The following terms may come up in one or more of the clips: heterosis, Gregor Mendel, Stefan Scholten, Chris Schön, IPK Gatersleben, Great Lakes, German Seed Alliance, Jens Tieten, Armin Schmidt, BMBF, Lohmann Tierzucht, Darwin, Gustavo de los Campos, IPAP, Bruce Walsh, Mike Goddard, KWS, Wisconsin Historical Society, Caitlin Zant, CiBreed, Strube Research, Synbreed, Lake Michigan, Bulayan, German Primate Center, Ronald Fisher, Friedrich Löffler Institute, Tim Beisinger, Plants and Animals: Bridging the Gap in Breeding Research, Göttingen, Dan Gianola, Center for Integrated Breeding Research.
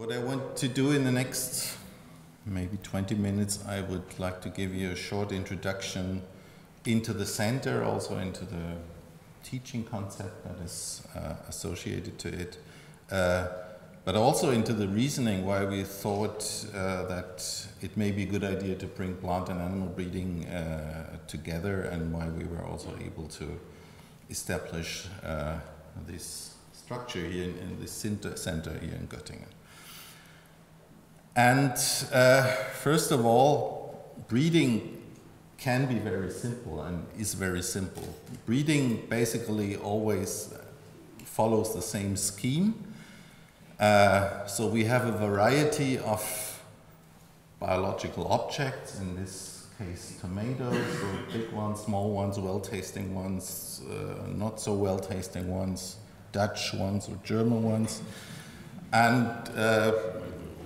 What I want to do in the next maybe 20 minutes, I would like to give you a short introduction into the center, also into the teaching concept that is associated to it, but also into the reasoning why we thought that it may be a good idea to bring plant and animal breeding together, and why we were also able to establish this structure here in this center here in Göttingen. And first of all, breeding can be very simple and is very simple. Breeding basically always follows the same scheme. So we have a variety of biological objects, in this case tomatoes, so big ones, small ones, well-tasting ones, not so well-tasting ones, Dutch ones or German ones. And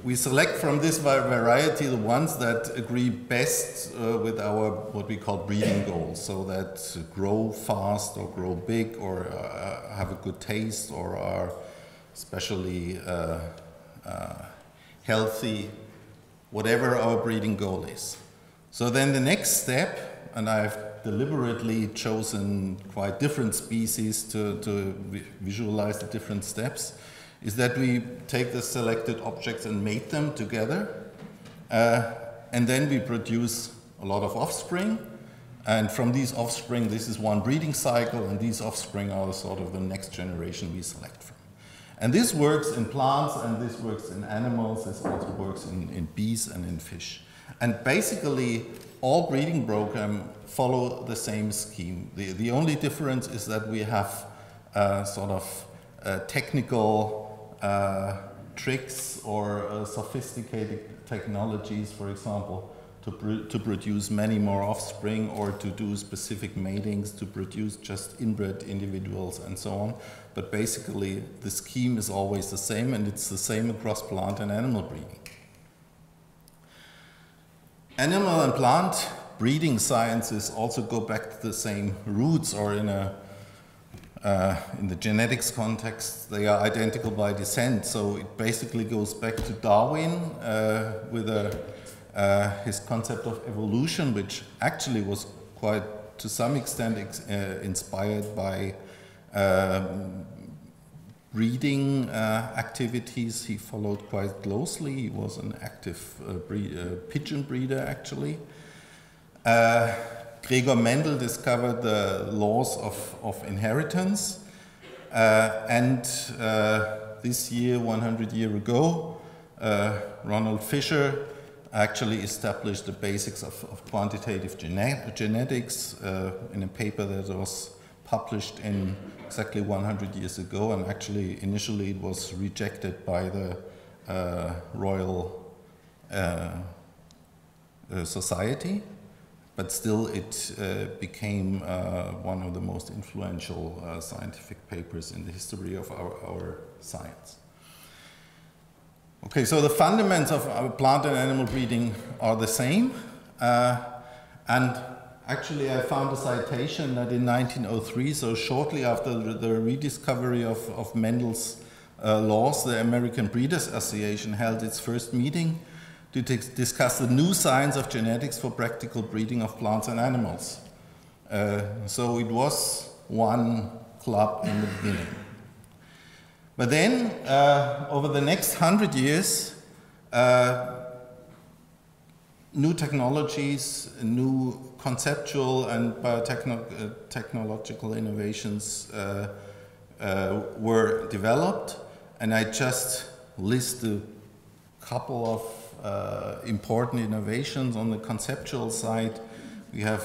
we select from this variety the ones that agree best with our, what we call, breeding goals, so that grow fast or grow big or have a good taste or are especially healthy, whatever our breeding goal is. So then the next step, and I've deliberately chosen quite different species to visualize the different steps, is that we take the selected objects and mate them together, and then we produce a lot of offspring, and from these offspring, this is one breeding cycle, and these offspring are sort of the next generation we select from. And this works in plants, and this works in animals, this also works in bees and in fish. And basically, all breeding programs follow the same scheme. The only difference is that we have sort of technical tricks or sophisticated technologies, for example, to produce many more offspring or to do specific matings, to produce just inbred individuals and so on. But basically, the scheme is always the same, and it's the same across plant and animal breeding. Animal and plant breeding sciences also go back to the same roots, or in the genetics context, they are identical by descent, so it basically goes back to Darwin with his concept of evolution, which actually was quite, to some extent, inspired by breeding activities. He followed quite closely. He was an active pigeon breeder, actually. Gregor Mendel discovered the laws of inheritance, and this year, 100 years ago, Ronald Fisher actually established the basics of quantitative genetics in a paper that was published in exactly 100 years ago, and actually initially it was rejected by the Royal Society. But still, it became one of the most influential scientific papers in the history of our science. Okay, so the fundamentals of our plant and animal breeding are the same. And actually, I found a citation that in 1903, so shortly after the rediscovery of Mendel's laws, the American Breeders Association held its first meeting to discuss the new science of genetics for practical breeding of plants and animals. So it was one club in the beginning. But then, over the next 100 years, new technologies, new conceptual and biotechnological innovations were developed, and I just list a couple of important innovations. On the conceptual side, we have,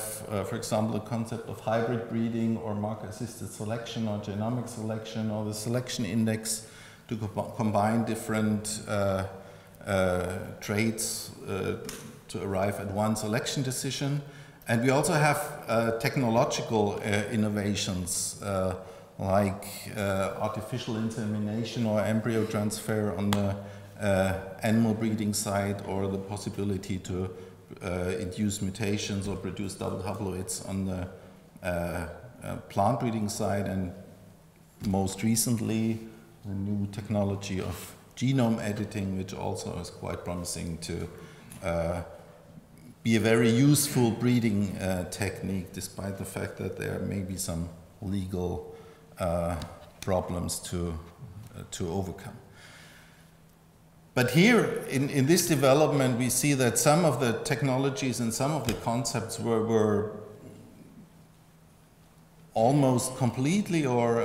for example, the concept of hybrid breeding or marker-assisted selection or genomic selection or the selection index to combine different traits to arrive at one selection decision. And we also have technological innovations like artificial insemination or embryo transfer on the animal breeding side, or the possibility to induce mutations or produce double haploids on the plant breeding side, and most recently the new technology of genome editing, which also is quite promising to be a very useful breeding technique, despite the fact that there may be some legal problems to overcome. But here, in this development, we see that some of the technologies and some of the concepts were almost completely or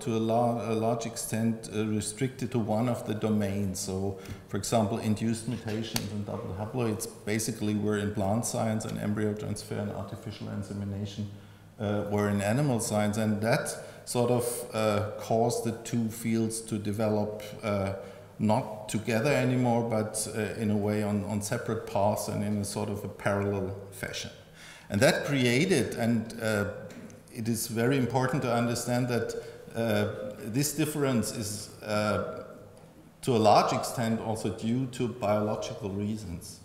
to a large extent restricted to one of the domains. So, for example, induced mutations and double haploids basically were in plant science, and embryo transfer and artificial insemination were in animal science, and that sort of caused the two fields to develop not together anymore, but in a way on separate paths and in a sort of a parallel fashion. And that created, and it is very important to understand that this difference is to a large extent also due to biological reasons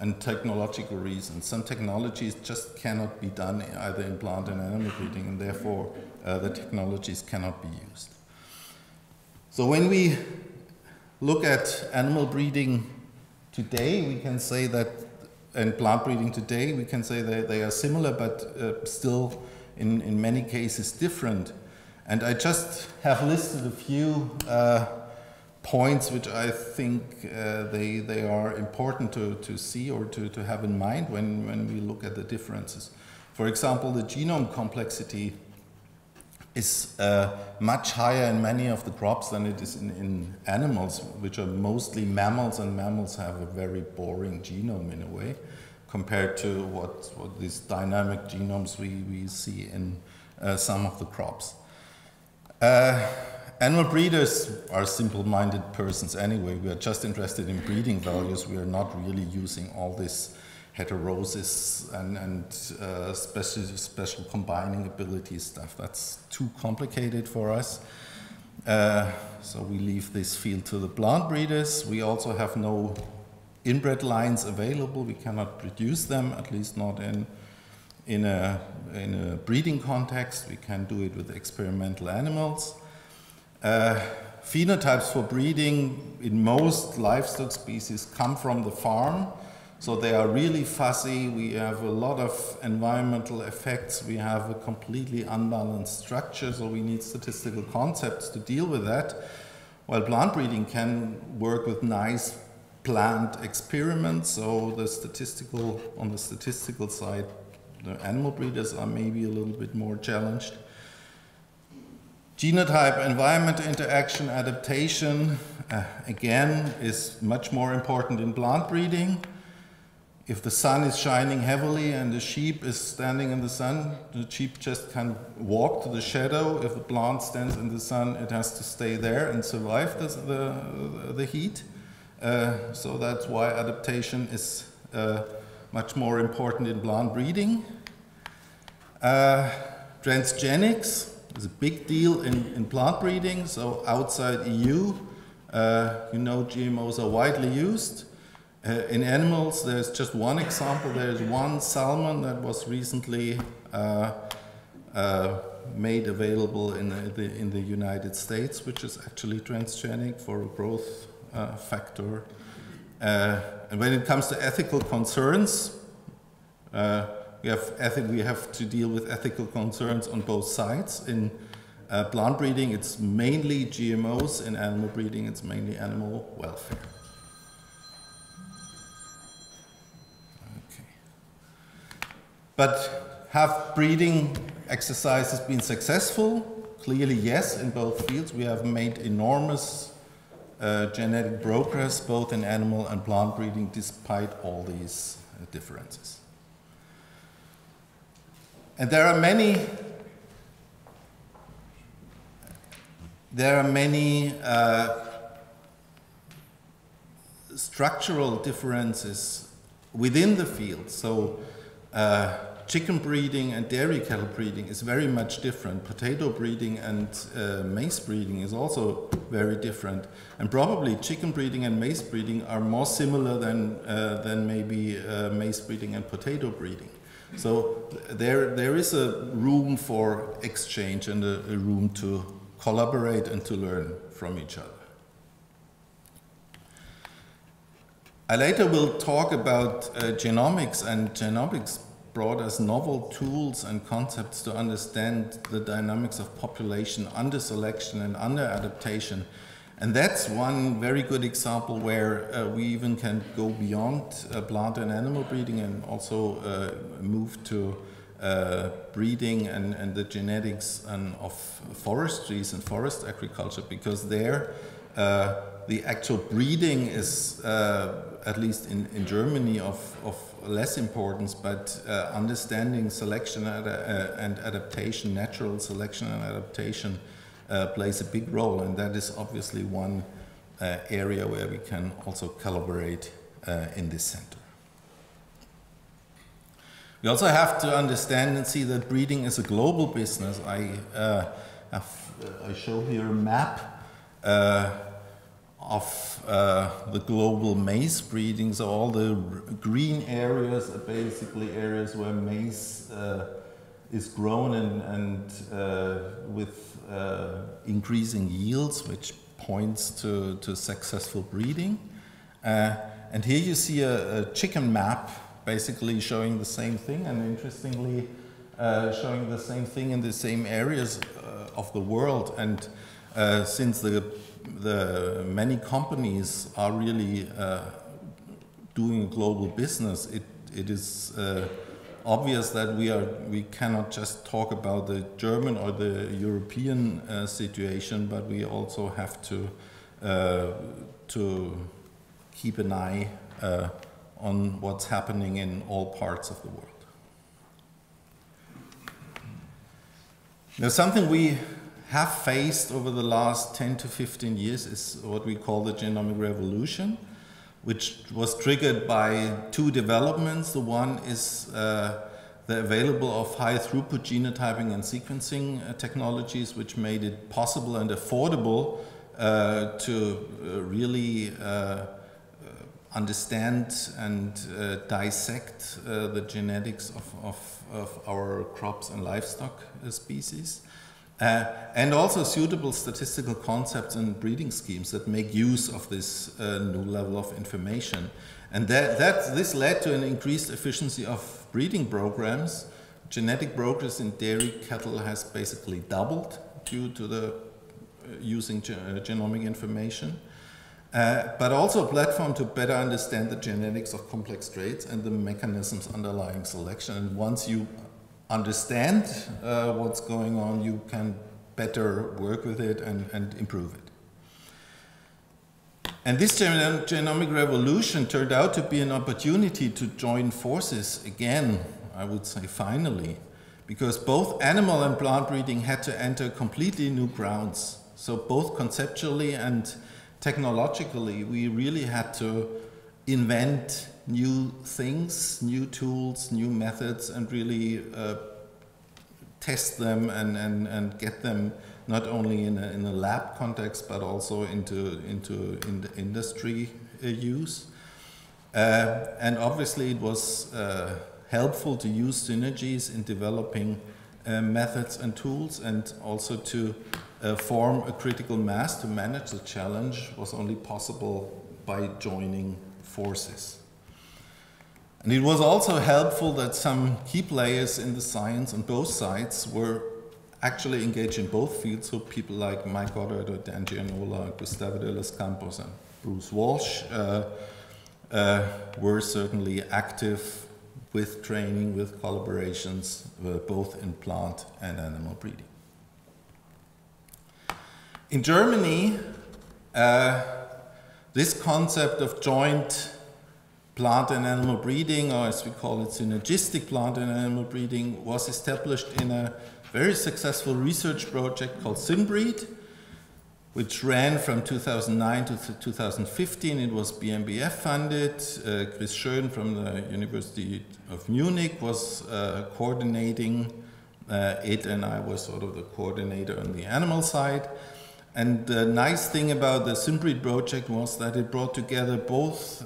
and technological reasons. Some technologies just cannot be done either in plant and animal breeding, and therefore the technologies cannot be used. So when we look at animal breeding today, we can say that, and plant breeding today, we can say that they are similar, but still in many cases different. And I just have listed a few points which I think they are important to see or to have in mind when we look at the differences. For example, the genome complexity is much higher in many of the crops than it is in animals, which are mostly mammals, and mammals have a very boring genome in a way compared to what these dynamic genomes we see in some of the crops. Animal breeders are simple-minded persons anyway. We are just interested in breeding values. We are not really using all this heterosis and special combining ability stuff. That's too complicated for us. So we leave this field to the plant breeders. We also have no inbred lines available. We cannot produce them, at least not in a breeding context. We can do it with experimental animals. Phenotypes for breeding in most livestock species come from the farm, so they are really fuzzy. We have a lot of environmental effects. We have a completely unbalanced structure, so we need statistical concepts to deal with that, while plant breeding can work with nice plant experiments. So on the statistical side, the animal breeders are maybe a little bit more challenged. Genotype, environment interaction, adaptation, again, is much more important in plant breeding. If the sun is shining heavily and the sheep is standing in the sun, the sheep just can walk to the shadow. If the plant stands in the sun, it has to stay there and survive the heat. So that's why adaptation is much more important in plant breeding. Transgenics is a big deal in plant breeding. So outside EU, GMOs are widely used. In animals, there's just one example. There's one salmon that was recently made available in the United States, which is actually transgenic for a growth factor. And when it comes to ethical concerns, we have to deal with ethical concerns on both sides. In plant breeding, it's mainly GMOs. In animal breeding, it's mainly animal welfare. Okay. But have breeding exercises been successful? Clearly, yes, in both fields. We have made enormous genetic progress, both in animal and plant breeding, despite all these differences. And there are many structural differences within the field. So chicken breeding and dairy cattle breeding is very much different. Potato breeding and maize breeding is also very different. And probably chicken breeding and maize breeding are more similar than maybe maize breeding and potato breeding. So there is a room for exchange and a room to collaborate and to learn from each other. I later will talk about genomics, and genomics brought us novel tools and concepts to understand the dynamics of population under selection and under adaptation. And that's one very good example where we even can go beyond plant and animal breeding and also move to breeding and the genetics of forestries and forest agriculture, because there the actual breeding is, at least in Germany, of less importance, but understanding selection and adaptation, natural selection and adaptation, plays a big role, and that is obviously one area where we can also collaborate in this center. We also have to understand and see that breeding is a global business. I show here a map of the global maize breeding. So all the green areas are basically areas where maize is grown and with increasing yields, which points to successful breeding. And here you see a chicken map basically showing the same thing, and interestingly showing the same thing in the same areas of the world. And since the many companies are really doing a global business, it is obvious that we cannot just talk about the German or the European situation, but we also have to keep an eye on what's happening in all parts of the world. Now, something we have faced over the last 10 to 15 years is what we call the genomic revolution, which was triggered by two developments. The one is the available of high-throughput genotyping and sequencing technologies, which made it possible and affordable to really understand and dissect the genetics of our crops and livestock species. And also suitable statistical concepts and breeding schemes that make use of this new level of information. And this led to an increased efficiency of breeding programs. Genetic progress in dairy cattle has basically doubled due to the using genomic information. But also a platform to better understand the genetics of complex traits and the mechanisms underlying selection. And once you understand what's going on, you can better work with it and improve it. And this genomic revolution turned out to be an opportunity to join forces again, I would say finally, because both animal and plant breeding had to enter completely new grounds. So both conceptually and technologically, we really had to invent new things, new tools, new methods, and really test them and get them not only in a lab context, but also into industry use. And obviously it was helpful to use synergies in developing methods and tools, and also to form a critical mass to manage the challenge was only possible by joining forces. And it was also helpful that some key players in the science on both sides were actually engaged in both fields, so people like Mike Goddard or Dan Gianola, Gustavo de los Campos and Bruce Walsh were certainly active with training, with collaborations, both in plant and animal breeding. In Germany, this concept of joint plant and animal breeding, or as we call it, synergistic plant and animal breeding, was established in a very successful research project called Synbreed, which ran from 2009 to 2015. It was BMBF funded. Chris Schön from the University of Munich was coordinating it, and I was sort of the coordinator on the animal side. And the nice thing about the Synbreed project was that it brought together both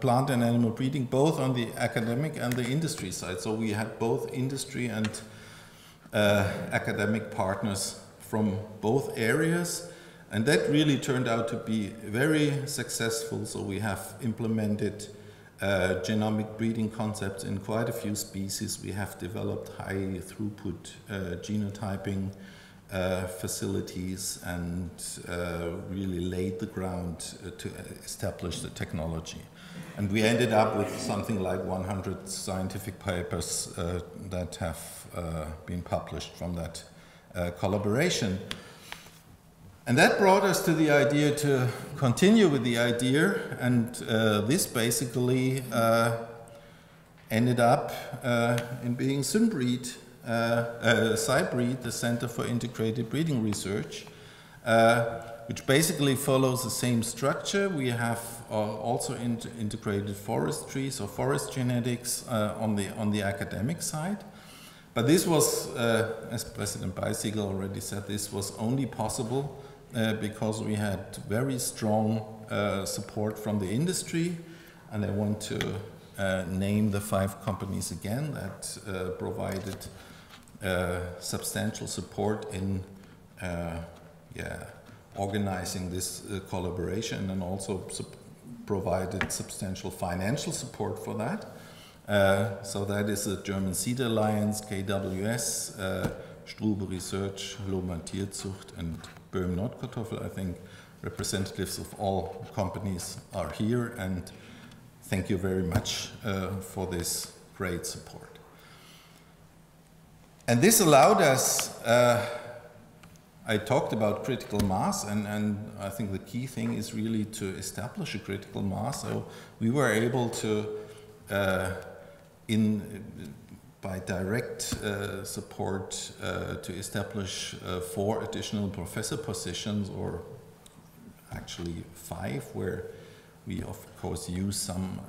plant and animal breeding, both on the academic and the industry side. So we had both industry and academic partners from both areas. And that really turned out to be very successful, so we have implemented genomic breeding concepts in quite a few species. We have developed high throughput genotyping facilities and really laid the ground to establish the technology. And we ended up with something like 100 scientific papers that have been published from that collaboration. And that brought us to the idea to continue with the idea, and this basically ended up in being Synbreed, CiBreed, the Center for Integrated Breeding Research, which basically follows the same structure. We have also integrated forestry, so forest genetics on the academic side. But this was, as President Beisiegel already said, this was only possible because we had very strong support from the industry, and I want to name the 5 companies again that provided substantial support in organizing this collaboration, and also provided substantial financial support for that. So that is the German Seed Alliance, KWS, Strube Research, Lohmann Tierzucht, and Böhm Nordkartoffel. I think representatives of all companies are here, and thank you very much for this great support. And this allowed us, I talked about critical mass, and I think the key thing is really to establish a critical mass. So we were able to, by direct support, to establish 4 additional professor positions, or actually 5, where we of course use some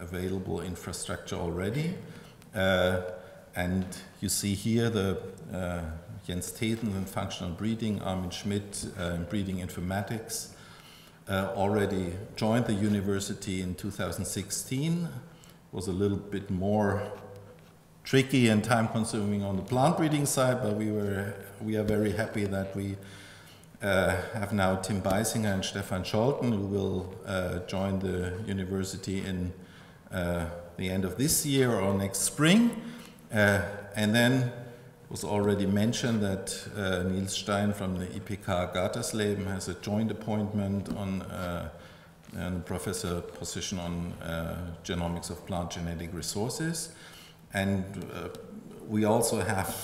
available infrastructure already. And you see here the Jens Tieten in functional breeding, Armin Schmidt in breeding informatics, already joined the university in 2016. Was a little bit more tricky and time-consuming on the plant breeding side, but we are very happy that we have now Tim Beisinger and Stefan Scholten, who will join the university in the end of this year or next spring. And then it was already mentioned that Nils Stein from the IPK Gatersleben has a joint appointment on and professor position on genomics of plant genetic resources. And we also have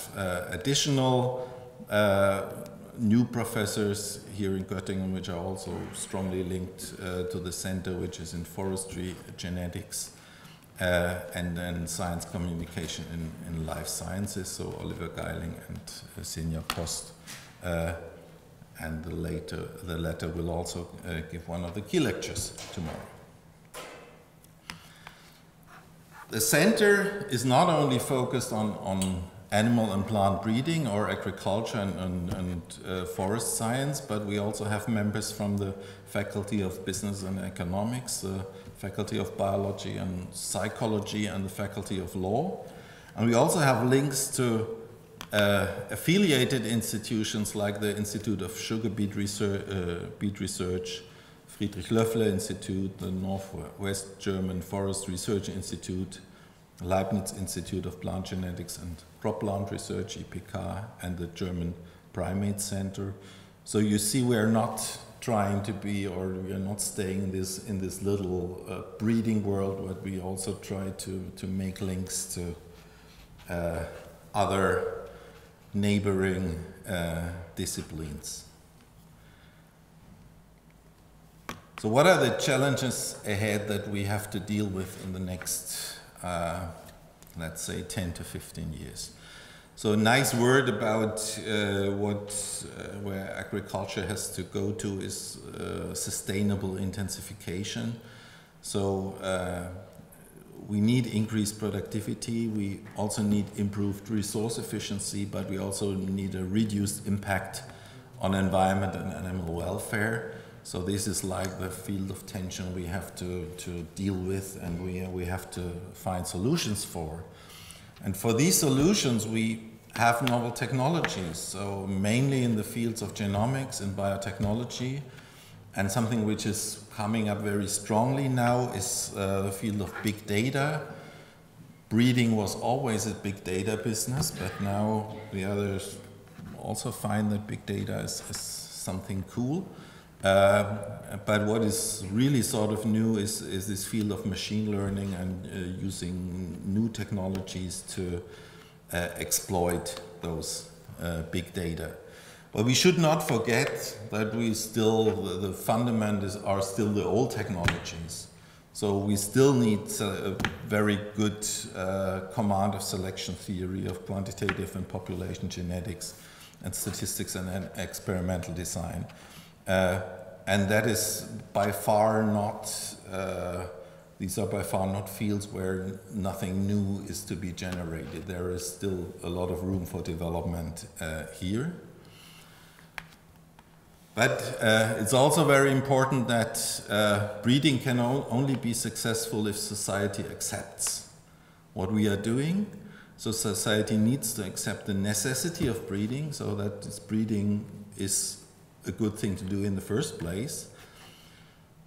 additional new professors here in Göttingen, which are also strongly linked to the center, which is in forestry, genetics, and then science communication in life sciences. So Oliver Geiling and Senior Post, and the latter will also give one of the key lectures tomorrow. The center is not only focused on animal and plant breeding or agriculture and forest science, but we also have members from the Faculty of Business and Economics, the Faculty of Biology and Psychology, and the Faculty of Law. And we also have links to affiliated institutions like the Institute of Sugar Beet Research, Friedrich Löffler Institute, the Northwest German Forest Research Institute, Leibniz Institute of Plant Genetics and Crop Plant Research, IPK, and the German Primate Center. So you see, we're not trying to be, or we're not staying in this little breeding world, but we also try to make links to other neighboring disciplines. So what are the challenges ahead that we have to deal with in the next, let's say, 10 to 15 years? So a nice word about where agriculture has to go to is sustainable intensification. So we need increased productivity, we also need improved resource efficiency, but we also need a reduced impact on environment and animal welfare. So this is like the field of tension we have to deal with, and we have to find solutions for. And for these solutions, we have novel technologies, so mainly in the fields of genomics and biotechnology. And something which is coming up very strongly now is the field of big data. Breeding was always a big data business, but now the others also find that big data is something cool. But what is really sort of new is this field of machine learning and using new technologies to exploit those big data. But we should not forget that we still, the fundamentals are still the old technologies. So we still need a very good command of selection theory, of quantitative and population genetics, and statistics and experimental design. And that is by far not, these are by far not fields where nothing new is to be generated. There is still a lot of room for development here. But it's also very important that breeding can only be successful if society accepts what we are doing. So society needs to accept the necessity of breeding, so that this breeding is a good thing to do in the first place.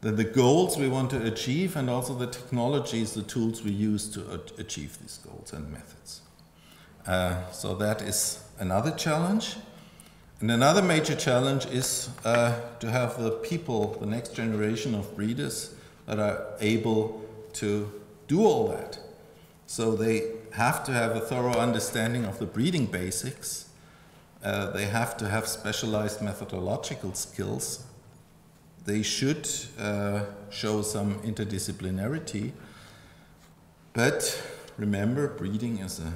Then the goals we want to achieve, and also the technologies, the tools we use to achieve these goals and methods. So that is another challenge. And another major challenge is to have the people, the next generation of breeders, that are able to do all that. So they have to have a thorough understanding of the breeding basics. They have to have specialized methodological skills. They should show some interdisciplinarity. But remember, breeding is a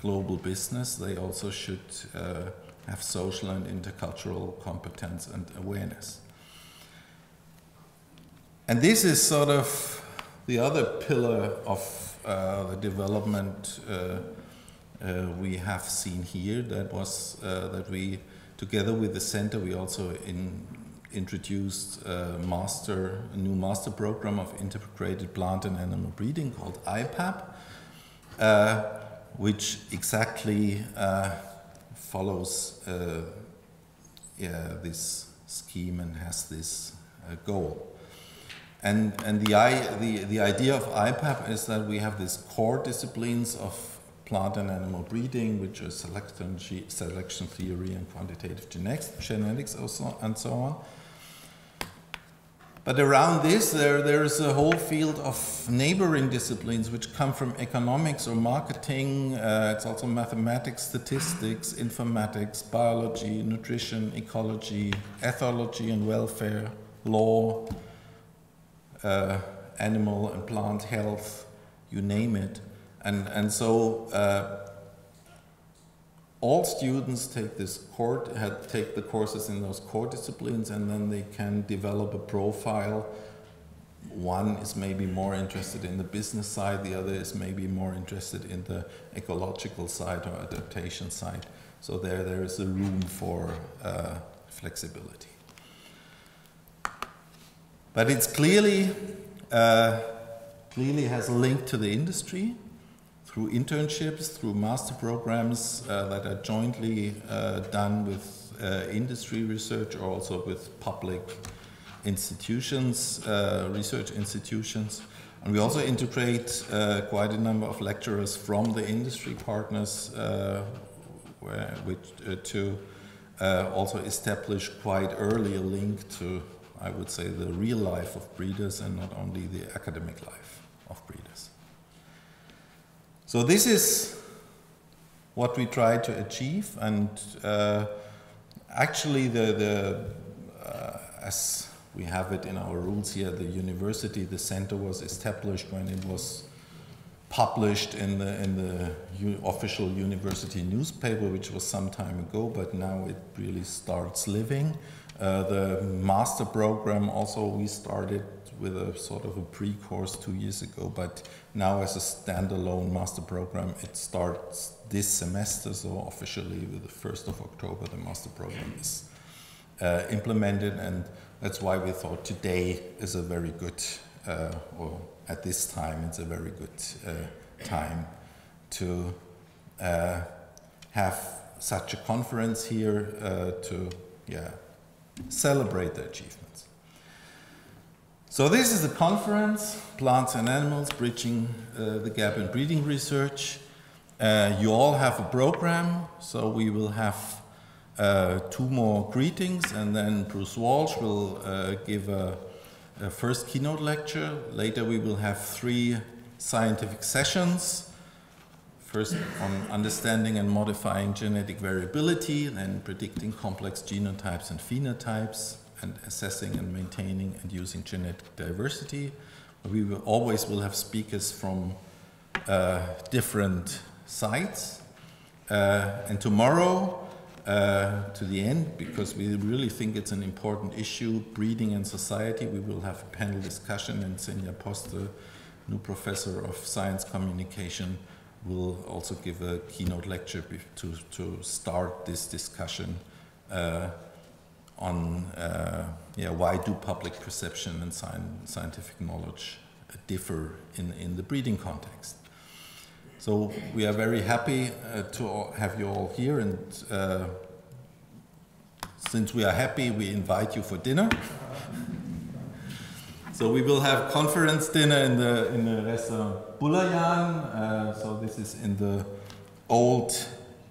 global business. They also should have social and intercultural competence and awareness. And this is sort of the other pillar of the development we have seen here. That was that we, together with the center, we also introduced a new master program of integrated plant and animal breeding called IPAP, which exactly follows this scheme and has this goal. And the idea of IPAP is that we have these core disciplines of plant and animal breeding, which is selection theory and quantitative genetics also, and so on. But around this, there is a whole field of neighboring disciplines which come from economics or marketing. It's also mathematics, statistics, informatics, biology, nutrition, ecology, ethology and welfare, law, animal and plant health, you name it. And so all students take the courses in those core disciplines, and then they can develop a profile. One is maybe more interested in the business side, the other is maybe more interested in the ecological side or adaptation side. So there is a room for flexibility. But it's clearly has a link to the industry, through internships, through master programs that are jointly done with industry research, or also with public institutions, research institutions. And we also integrate quite a number of lecturers from the industry partners to also establish quite early a link to, I would say, the real life of breeders and not only the academic life of breeders. So this is what we try to achieve, and actually as we have it in our rules here, the university, the center was established when it was published in the official university newspaper, which was some time ago, but now it really starts living. The master program also we started with a sort of a pre-course 2 years ago, but now as a standalone master program, it starts this semester. So officially with the 1st of October, the master program is implemented, and that's why we thought today is a very good, or at this time, it's a very good time to have such a conference here to celebrate the achievements. So this is the conference, Plants and Animals, Bridging the Gap in Breeding Research. You all have a program, so we will have two more greetings, and then Bruce Walsh will give a first keynote lecture. Later we will have three scientific sessions. First on understanding and modifying genetic variability, then predicting complex genotypes and phenotypes, and assessing and maintaining and using genetic diversity. We will always will have speakers from different sites. And tomorrow, to the end, because we really think it's an important issue, breeding and society, we will have a panel discussion, and Senja Poste, new professor of science communication, will also give a keynote lecture to start this discussion on why do public perception and scientific knowledge differ in the breeding context. So we are very happy to have you all here, and since we are happy, we invite you for dinner. So we will have conference dinner in the restaurant Bulayan. So this is in the old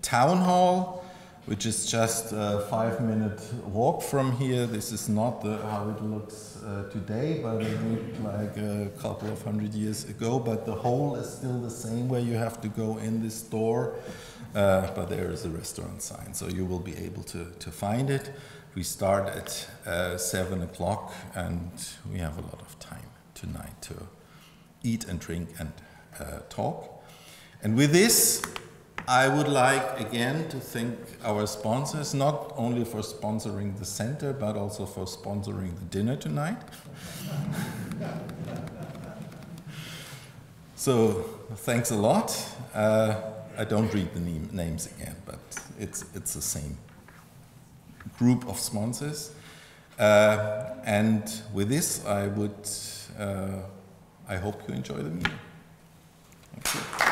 town hall, which is just a 5-minute walk from here. This is not how it looks today, but it looked like a couple of hundred years ago. But the hall is still the same, where you have to go in this door. But there is a restaurant sign, so you will be able to find it. We start at 7 o'clock, and we have a lot of time tonight to eat and drink and talk. And with this, I would like again to thank our sponsors, not only for sponsoring the center, but also for sponsoring the dinner tonight. So thanks a lot. I don't read the names again, but it's the same group of sponsors, and with this I hope you enjoy the meeting. Thank you.